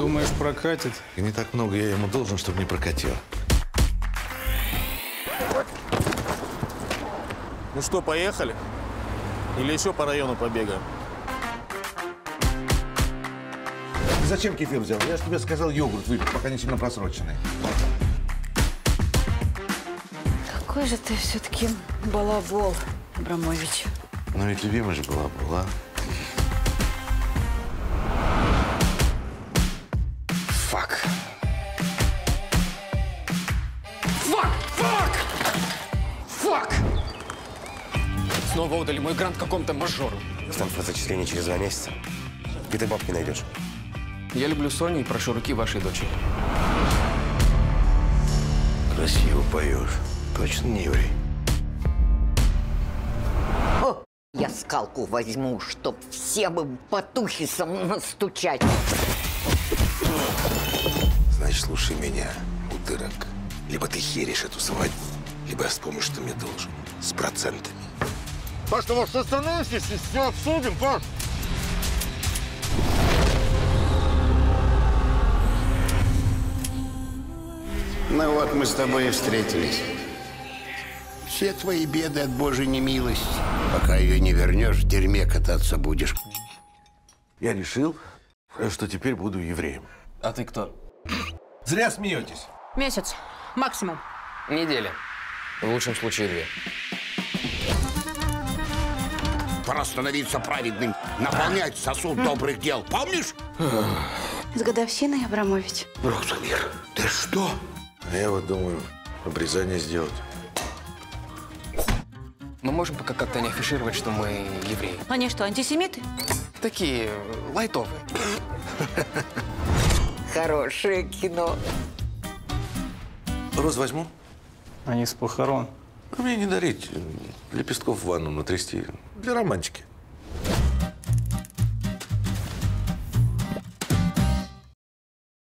Думаешь, прокатит? И не так много я ему должен, чтобы не прокатил. Ну что, поехали? Или еще по району побегаем? Зачем кефир взял? Я же тебе сказал йогурт выпить, пока не сильно просроченный. Какой же ты все-таки балабол, Абрамович. Ну ведь любимый же балабол, а? Фак. Фак! Фак! Фак! Снова отдали мой грант какому-то мажору. Стандарт зачисления через 2 месяца. Где ты бабки найдешь? Я люблю Соню и прошу руки вашей дочери. Красиво поешь. Точно не Юрий? О, я скалку возьму, чтоб всем им по тухисам настучать. Значит, слушай меня, утырок. Либо ты херишь эту свадьбу, либо я вспомню, что мне должен. С процентами. Паш, ты, может, остановитесь и все обсудим, Паш? Ну вот мы с тобой и встретились. Все твои беды от Божьей немилости. Пока ее не вернешь, в дерьме кататься будешь. Я решил, что теперь буду евреем. А ты кто? Зря смеетесь. Месяц. Максимум. Неделя. В лучшем случае 2. Пора становиться праведным. Наполнять сосуд добрых дел. Помнишь? С годовщиной, Абрамович. Розумир, ты что? Я вот думаю, обрезание сделать. Мы можем пока как-то не афишировать, что мы евреи. Они что, антисемиты? Такие лайтовые. Хорошее кино. Роз возьму? Они с похорон. Мне не дарить. Лепестков в ванну натрясти. Для романтики.